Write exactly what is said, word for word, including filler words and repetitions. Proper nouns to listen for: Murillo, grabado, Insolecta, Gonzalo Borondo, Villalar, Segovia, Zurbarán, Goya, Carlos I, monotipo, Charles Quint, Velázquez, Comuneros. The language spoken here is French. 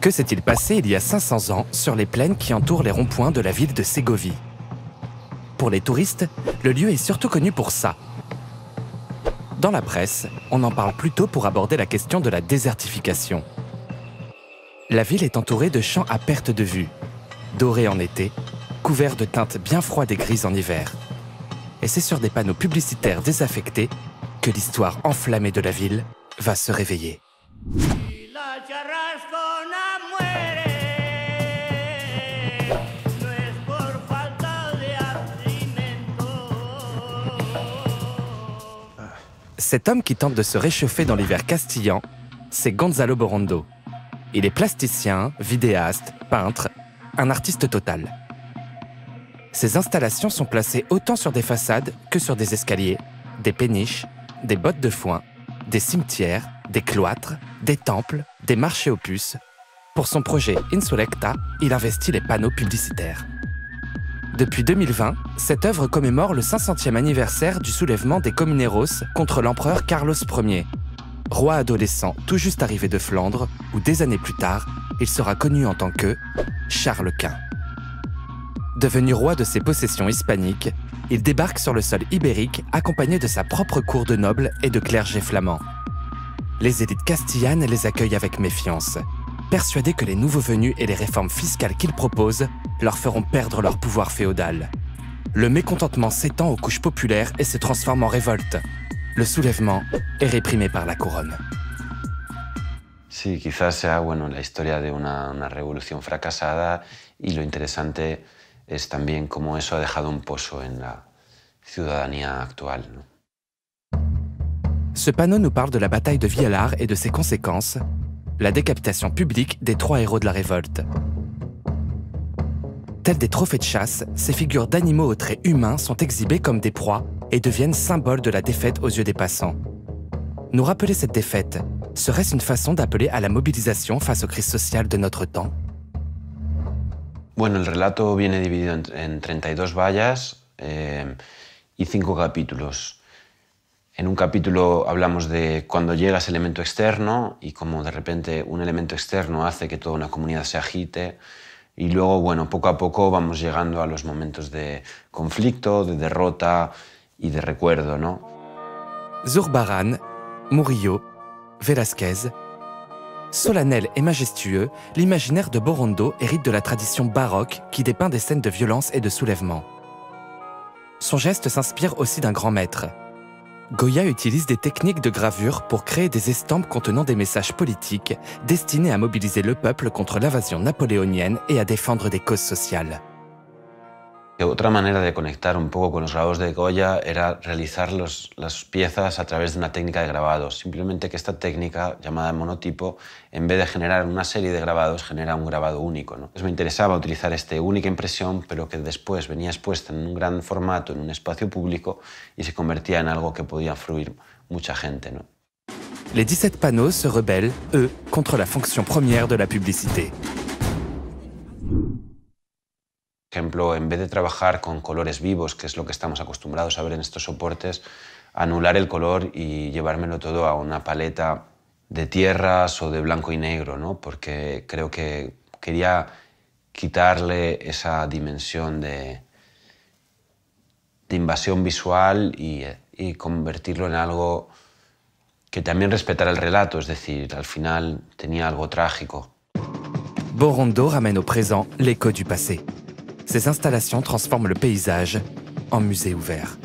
Que s'est-il passé il y a cinq cents ans sur les plaines qui entourent les ronds-points de la ville de Ségovie? Pour les touristes, le lieu est surtout connu pour ça. Dans la presse, on en parle plutôt pour aborder la question de la désertification. La ville est entourée de champs à perte de vue, dorés en été, couverts de teintes bien froides et grises en hiver. Et c'est sur des panneaux publicitaires désaffectés que l'histoire enflammée de la ville va se réveiller. Cet homme qui tente de se réchauffer dans l'hiver castillan, c'est Gonzalo Borondo. Il est plasticien, vidéaste, peintre, un artiste total. Ses installations sont placées autant sur des façades que sur des escaliers, des péniches, des bottes de foin, des cimetières, des cloîtres, des temples, des marchés aux puces. Pour son projet Insolecta, il investit les panneaux publicitaires. Depuis deux mille vingt, cette œuvre commémore le cinq centième anniversaire du soulèvement des Comuneros contre l'empereur Carlos premier. Roi adolescent tout juste arrivé de Flandre, où des années plus tard, il sera connu en tant que Charles Quint. Devenu roi de ses possessions hispaniques, il débarque sur le sol ibérique accompagné de sa propre cour de nobles et de clergés flamands. Les élites castillanes les accueillent avec méfiance, persuadés que les nouveaux venus et les réformes fiscales qu'ils proposent leur feront perdre leur pouvoir féodal. Le mécontentement s'étend aux couches populaires et se transforme en révolte. Le soulèvement est réprimé par la couronne. Sí, quizás sea bueno la historia de una, una revolución fracasada y lo interesante es también cómo eso ha dejado un pozo en la ciudadanía actual, ¿no? Ce panneau nous parle de la bataille de Villalar et de ses conséquences, la décapitation publique des trois héros de la révolte. Tels des trophées de chasse, ces figures d'animaux aux traits humains sont exhibées comme des proies et deviennent symboles de la défaite aux yeux des passants. Nous rappeler cette défaite, serait-ce une façon d'appeler à la mobilisation face aux crises sociales de notre temps? Bueno, el relato viene dividido en, en treinta y dos vallas eh, y cinco capítulos. En un capítulo hablamos de cuando llega ese elemento externo y cómo de repente un elemento externo hace que toda una comunidad se agite. Y luego, bueno, poco a poco vamos llegando a los momentos de conflicto, de derrota y de recuerdo, ¿no? Zurbarán, Murillo, Velázquez. Solennel et majestueux, l'imaginaire de Borondo hérite de la tradition baroque qui dépeint des scènes de violence et de soulèvement. Son geste s'inspire aussi d'un grand maître. Goya utilise des techniques de gravure pour créer des estampes contenant des messages politiques destinés à mobiliser le peuple contre l'invasion napoléonienne et à défendre des causes sociales. Otra manera de conectar un poco con los grabados de Goya era realizar los, las piezas a través de una técnica de grabado. Simplemente que esta técnica, llamada monotipo, en vez de generar una serie de grabados, genera un grabado único, ¿no? Entonces me interesaba utilizar esta única impresión, pero que después venía expuesta en un gran formato, en un espacio público, y se convertía en algo que podía fruir mucha gente, ¿no? Les dix-sept panneaux se rebellent, eux, contre la fonction première de la publicité. Por ejemplo, en vez de trabajar con colores vivos, que es lo que estamos acostumbrados a ver en estos soportes, anular el color y llevármelo todo a una paleta de tierras o de blanco y negro, ¿no? Porque creo que quería quitarle esa dimensión de, de invasión visual y, y convertirlo en algo que también respetara el relato, es decir, al final tenía algo trágico. Borondo ramène au présent l'écho du passé. Ces installations transforment le paysage en musée ouvert.